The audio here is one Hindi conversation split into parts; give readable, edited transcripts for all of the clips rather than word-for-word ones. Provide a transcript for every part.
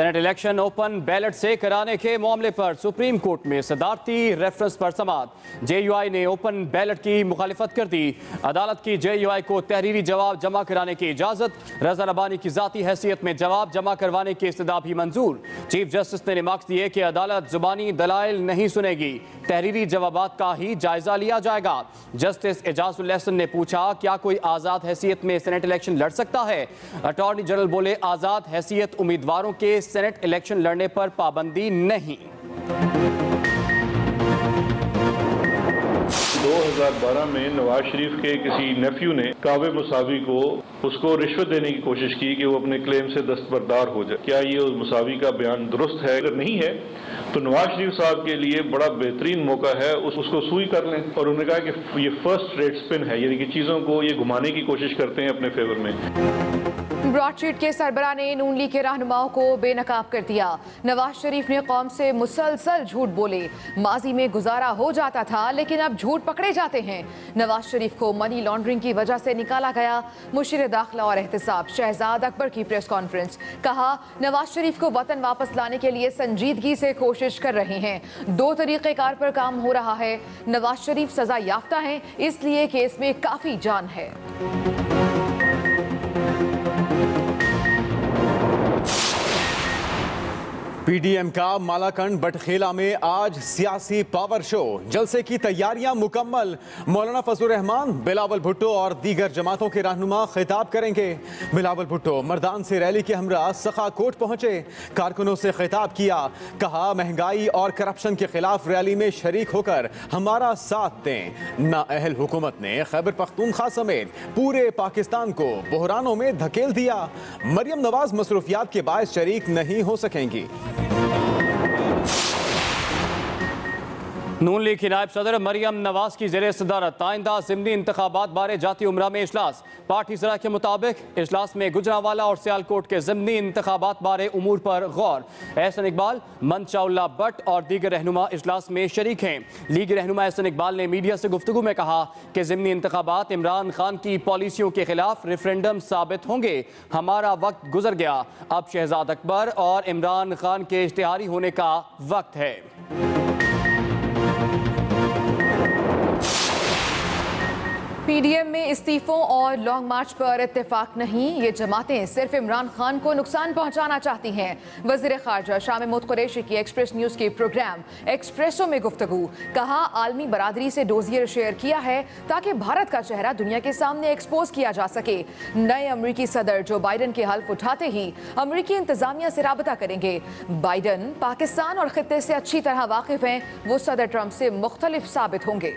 सेनेट इलेक्शन ओपन बैलेट से कराने के मामले पर सुप्रीम कोर्ट में सदारती रेफरेंस पर समाअत। JUI ने ओपन बैलेट की मुखालिफत कर दी। अदालत की JUI को तहरीरी जवाब जमा कराने की इजाज़त। रजा रब्बानी की ज़ाती हैसियत में जवाब जमा करवाने की इस्तदा भी मंजूर। चीफ जस्टिस ने रिमार्क्स दिए कि अदालत जुबानी दलाइल नहीं सुनेगी, तहरीरी जवाबात का ही जायजा लिया जाएगा। जस्टिस एजाजुल अहसन ने पूछा, क्या कोई आज़ाद हैसियत में सेनेट इलेक्शन लड़ सकता है? अटॉर्नी जनरल बोले, आज़ाद हैसियत उम्मीदवारों के सेनेट इलेक्शन लड़ने पर पाबंदी नहीं। 2012 में नवाज शरीफ के किसी नेफ्यू ने कावे मुसावी को उसको रिश्वत देने की कोशिश की कि वो अपने क्लेम से दस्तबरदार हो जाए। क्या ये उस मुसावी का बयान दुरुस्त है? अगर नहीं है तो नवाज शरीफ साहब के लिए बड़ा बेहतरीन मौका है, उसको सुई कर लें। और उन्होंने कहा कि ये फर्स्ट रेट स्पिन है, यानी कि चीज़ों को ये घुमाने की कोशिश करते हैं अपने फेवर में। ब्रॉडशीट के सरबराह ने नून लीग के रहनुमाओं को बेनकाब कर दिया। नवाज शरीफ ने कौम से मुसलसल झूठ बोले। माजी में गुजारा हो जाता था, लेकिन अब झूठ पकड़े जाते हैं। नवाज शरीफ को मनी लॉन्ड्रिंग की वजह से निकाला गया। मुशीर दाखिला और एहतसाब शहजाद अकबर की प्रेस कॉन्फ्रेंस, कहा नवाज शरीफ को वतन वापस लाने के लिए संजीदगी से कोशिश कर रहे हैं। दो तरीक़ेकार पर काम हो रहा है। नवाज शरीफ सजा याफ्ता है, इसलिए केस में काफ़ी जान है। PDM का मालाकंड बटखेला में आज सियासी पावर शो। जलसे की तैयारियां मुकम्मल। मौलाना फजल रहमान, बिलावल भुट्टो और दीगर जमातों के रहनुमा खिताब करेंगे। बिलावल भुट्टो मर्दान से रैली के हमरा सखा कोट पहुंचे, कारकुनों से खिताब किया, कहा महंगाई और करप्शन के खिलाफ रैली में शरीक होकर हमारा साथ दें। नाअहल हुकूमत ने खैबर पख्तूनख्वा समेत पूरे पाकिस्तान को बहरानों में धकेल दिया। मरियम नवाज मसरूफियात के बायस शरीक नहीं हो सकेंगी। नून लीग की नायब सदर मरियम नवाज की ज़ेरे सदारत आइंदा ज़िमनी इंतखाबात बारे जाती उमरा में इजलास। पार्टी ज़रा के मुताबिक इजलास में गुजरांवाला और सियालकोट के ज़िमनी इंतखाबात बारे उमूर पर गौर। एहसन इकबाल, मनशाउल्लाह भट्ट और दीगर रहनुमा इजलास में शरीक हैं। लीग रहनुमा एहसन इकबाल ने मीडिया से गुफ्तगू में कहा कि ज़िमनी इंतखाबात इमरान खान की पॉलिसियों के खिलाफ रेफरेंडम साबित होंगे। हमारा वक्त गुजर गया, अब शहजाद अकबर और इमरान खान के इश्तिहारी होने का वक्त है। PDM में इस्तीफों और लॉन्ग मार्च पर इत्तेफाक नहीं। ये जमातें सिर्फ इमरान खान को नुकसान पहुंचाना चाहती हैं। वज़ीर ख़ारजा शाम महमूद कुरैशी की एक्सप्रेस न्यूज़ के प्रोग्राम एक्सप्रेसो में गुफ्तगू, कहा आलमी बरादरी से डोजियर शेयर किया है ताकि भारत का चेहरा दुनिया के सामने एक्सपोज किया जा सके। नए अमरीकी सदर जो बाइडन के हल्फ उठाते ही अमरीकी इंतजामिया से रबता करेंगे। बाइडन पाकिस्तान और ख़ित्ते से अच्छी तरह वाकिफ़ हैं, वो सदर ट्रंप से मुख्तलिफ साबित होंगे।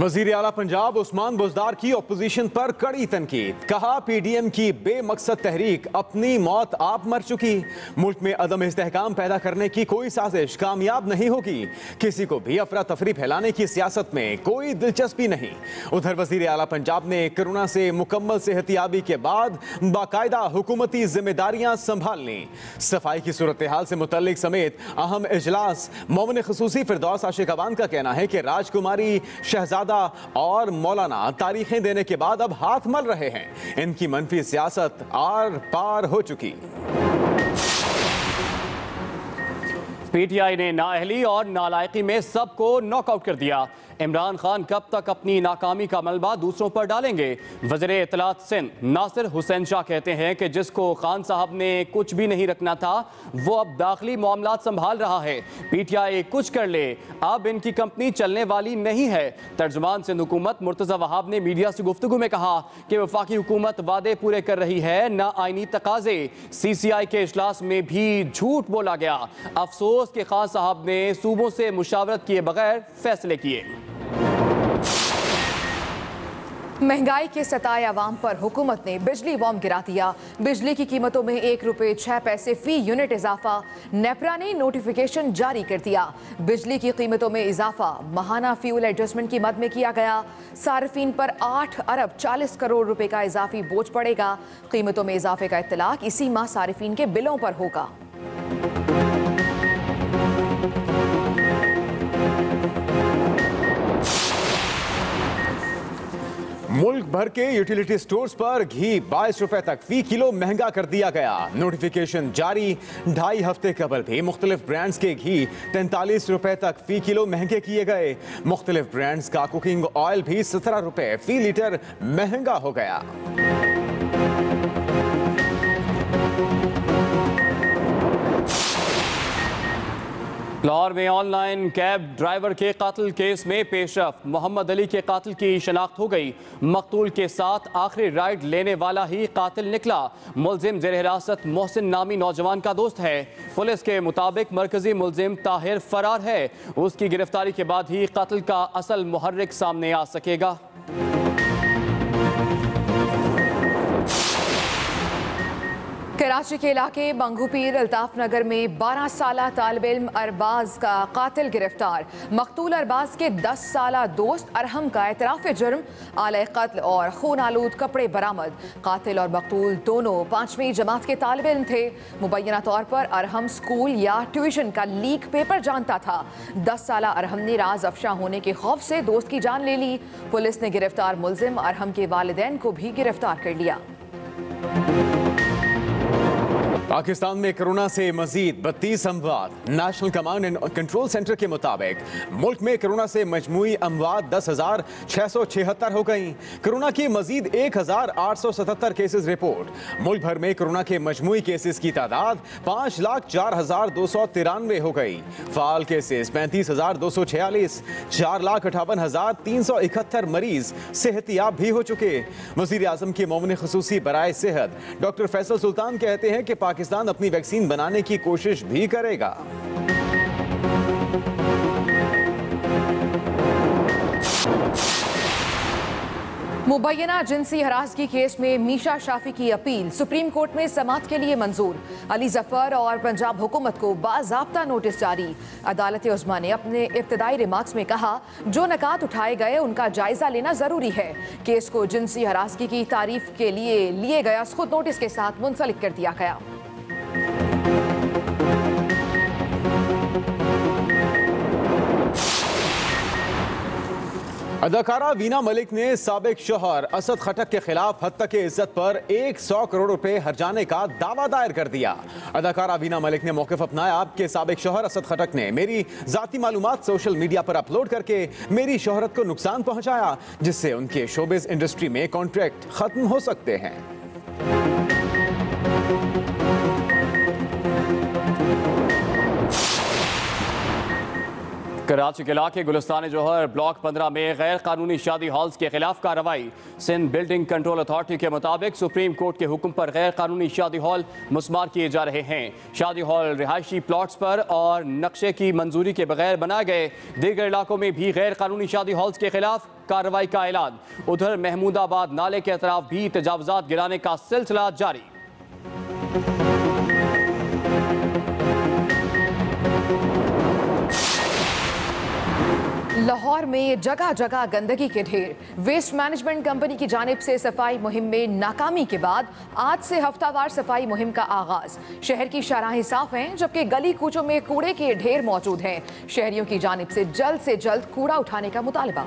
वज़ीर आला पंजाब उस्मान बुज़दार की ओपोजिशन पर कड़ी तनकीद, कहा PDM की बेमकसद तहरीक अपनी मौत आप मर चुकी। मुल्क में अदम इस्तेहकाम पैदा करने की कोई साजिश कामयाब नहीं होगी। किसी को भी अफरा तफरी फैलाने की सियासत में कोई दिलचस्पी नहीं। उधर वज़ीर आला पंजाब ने कोरोना से मुकम्मल सेहतियाबी के बाद बाकायदा हुकूमती जिम्मेदारियाँ संभाल लीं। सफाई की सूरत हाल से मुतल्लिक समेत अहम इजलास। मोमिन खसूसी फिरदौस आशिक अवान का कहना है कि राजकुमारी शहजाद और मौलाना तारीखें देने के बाद अब हाथ मल रहे हैं। इनकी मनफी सियासत आर पार हो चुकी। PTI ने नाअहली और नालायकी में सबको नॉकआउट कर दिया। इमरान खान कब तक अपनी नाकामी का मलबा दूसरों पर डालेंगे? वज़ीरे इत्तलात सिंध नासिर हुसैन शाह कहते हैं कि जिसको खान साहब ने कुछ भी नहीं रखना था वो अब दाखिली मामलात संभाल रहा है। PTI कुछ कर ले, अब इनकी कंपनी चलने वाली नहीं है। तर्जुमान सिंध हुकूमत मुर्तज़ा वहाब ने मीडिया से गुफ्तगू में कहा कि वफाकी हुकूमत वादे पूरे कर रही है, ना आइनी तकाजे। CCI के इजलास में भी झूठ बोला गया। अफसोस के खान साहब ने सूबों से मुशावरत किए बगैर फैसले किए। महंगाई के सताए आवाम पर हुकूमत ने बिजली बॉम्ब गिरा दिया। बिजली की कीमतों में 1 रुपये 6 पैसे फी यूनिट इजाफा। नेपरा ने नोटिफिकेशन जारी कर दिया। बिजली की कीमतों में इजाफा माहाना फ्यूल एडजस्टमेंट की मद में किया गया। सार्फिन पर 8 अरब 40 करोड़ रुपए का इजाफी बोझ पड़ेगा। कीमतों में इजाफे का इत्तलाक इसी माह सार्फिन के बिलों पर होगा। मुल्क भर के यूटिलिटी स्टोर्स पर घी 22 रुपए तक फी किलो महंगा कर दिया गया। नोटिफिकेशन जारी। ढाई हफ्ते कबल भी मुख्तलिफ ब्रांड्स के घी 43 रुपए तक फी किलो महंगे किए गए। मुख्तलिफ ब्रांड्स का कुकिंग ऑयल भी 17 रुपए फी लीटर महंगा हो गया। लाहौर में ऑनलाइन कैब ड्राइवर के कत्ल केस में पेशरफ। मोहम्मद अली के कत्ल की शनाख्त हो गई। मकतूल के साथ आखिरी राइड लेने वाला ही कत्ल निकला। मुलजिम जेर हिरासत मोहसिन नामी नौजवान का दोस्त है। पुलिस के मुताबिक मरकजी मुलजिम ताहिर फरार है। उसकी गिरफ्तारी के बाद ही कत्ल का असल मुहर्रिक सामने आ सकेगा। कराची के इलाके बंगूपीर अल्ताफ नगर में 12 साला तालिब इल्म अरबाज का कातिल गिरफ्तार। मकतूल अरबाज के 10 साला दोस्त अरहम का एतराफ़े जुर्म, आले कत्ल और खून आलूद कपड़े बरामद। कातिल और मकतूल दोनों 5वीं जमात के तालिब इल्म थे। मुबैना तौर पर अरहम स्कूल या ट्यूशन का लीक पेपर जानता था। 10 साला अरहम ने राज अफशा होने के खौफ से दोस्त की जान ले ली। पुलिस ने गिरफ्तार मुलजिम अरहम के वालिदैन को भी गिरफ्तार कर लिया। पाकिस्तान में कोरोना से मजीद 32 अमवात। National command and control centre के मुताबिक मुल्क में कोरोना से मजमूई अमवात 10,676 हो गई। कोरोना की मजीद 1,877 केसेस रिपोर्ट। मुल्क भर में कोरोना के मजमूई केसेस की तादाद 5,04,293 हो गई। फाल केसेस 35,246। 4,58,371 मरीज सेहतियाब भी हो चुके। वज़ीर आज़म के मोमिन ख़ुसूसी बराए सेहत डॉक्टर फैसल सुल्तान कहते हैं कि पाकिस्तान अपनी वैक्सीन बनाने की कोशिश भी करेगा। मुबैना जिनसी हरासगी केस में मीशा शाफी की अपील सुप्रीम कोर्ट में समाअत के लिए मंजूर। अली जफर और पंजाब हुकूमत को बाज़ाब्ता नोटिस जारी। अदालत उज़्मा ने अपने इब्तदाई रिमार्क्स में कहा, जो नकात उठाए गए उनका जायज़ा लेना ज़रूरी है। केस को जिनसी हरासगी की तारीफ के लिए लिए गया खुद नोटिस के साथ मुंसलिक कर दिया गया। अदाकारा वीना मलिक ने साबिक शोहर असद खटक के खिलाफ हत्या के इज्जत पर 100 करोड़ रुपए हर्जाने का दावा दायर कर दिया। अदाकारा वीना मलिक ने मौक़िफ़ अपनाया कि साबिक शोहर असद खटक ने मेरी ज़ाती मालूमात सोशल मीडिया पर अपलोड करके मेरी शोहरत को नुकसान पहुँचाया, जिससे उनके शोबिज़ इंडस्ट्री में कॉन्ट्रैक्ट ख़त्म हो सकते हैं। कराची के इलाके गुलिस्तान जोहर ब्लॉक 15 में गैर कानूनी शादी हॉल्स के खिलाफ कार्रवाई। सिंध बिल्डिंग कंट्रोल अथॉरिटी के मुताबिक सुप्रीम कोर्ट के हुक्म पर गैर कानूनी शादी हॉल मुस्मार किए जा रहे हैं। शादी हॉल रिहायशी प्लॉट्स पर और नक्शे की मंजूरी के बगैर बनाए गए। दीगर इलाकों में भी गैर कानूनी शादी हॉल्स के खिलाफ कार्रवाई का ऐलान। उधर महमूदाबाद नाले के अतराफ भी तजावजात गिराने का सिलसिला जारी। लाहौर में जगह जगह गंदगी के ढेर। वेस्ट मैनेजमेंट कंपनी की जानिब से सफाई मुहिम में नाकामी के बाद आज से हफ्तावार सफाई मुहिम का आगाज। शहर की शराहें साफ हैं, जबकि गली कूचों में कूड़े के ढेर मौजूद हैं। शहरियों की जानिब से जल्द कूड़ा उठाने का मुतालबा।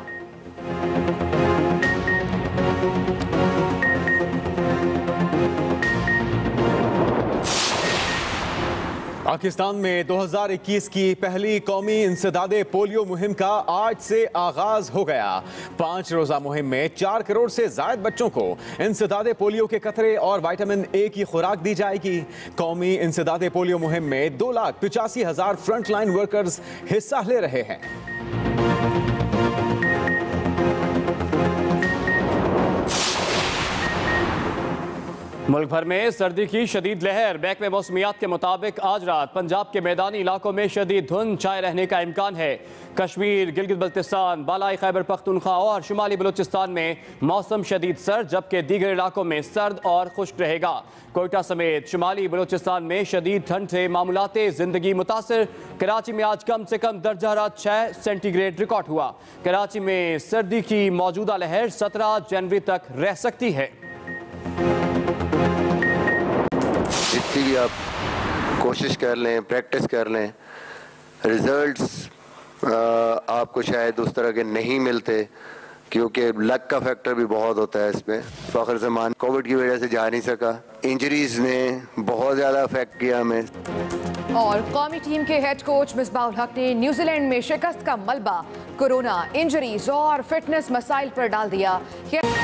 पाकिस्तान में 2021 की पहली कौमी इंसदादे पोलियो मुहिम का आज से आगाज हो गया। 5 रोज़ा मुहिम में 4 करोड़ से जायद बच्चों को इंसदादे पोलियो के कतरे और विटामिन ए की खुराक दी जाएगी। कौमी इंसदादे पोलियो मुहिम में 2,85,000 फ्रंटलाइन वर्कर्स हिस्सा ले रहे हैं। मुल्क भर में सर्दी की शदीद लहर। बैंक में मौसमियात के मुताबिक आज रात पंजाब के मैदानी इलाकों में शदीद धुंध छाए रहने का इम्कान है। कश्मीर, गिलगित बल्तिस्तान, बालाई खैबर पख्तूनख्वा और शुमाली बलूचिस्तान में मौसम शदीद सर्द, जबकि दीगर इलाकों में सर्द और खुश्क रहेगा। कोयटा समेत शुमाली बलूचिस्तान में शदीद ठंड से मामूलात ज़िंदगी मुतासर। कराची में आज कम से कम दर्जा हरारत 6 सेंटीग्रेड रिकॉर्ड हुआ। कराची में सर्दी की मौजूदा लहर 17 जनवरी तक रह सकती है। इतनी भी आप कोशिश कर लें, प्रैक्टिस कर लें, रिजल्ट्स आपको शायद उस तरह के नहीं मिलते, क्योंकि लक का फैक्टर भी बहुत होता है इसमें। फ़खर ज़मान कोविड की वजह से जा नहीं सका, इंजरीज ने बहुत ज़्यादा अफेक्ट किया हमें। और कौमी टीम के हेड कोच मिसबाहुल हक ने न्यूजीलैंड में शिकस्त का मलबा कोरोना, इंजरीज और फिटनेस मसाइल पर डाल दिया।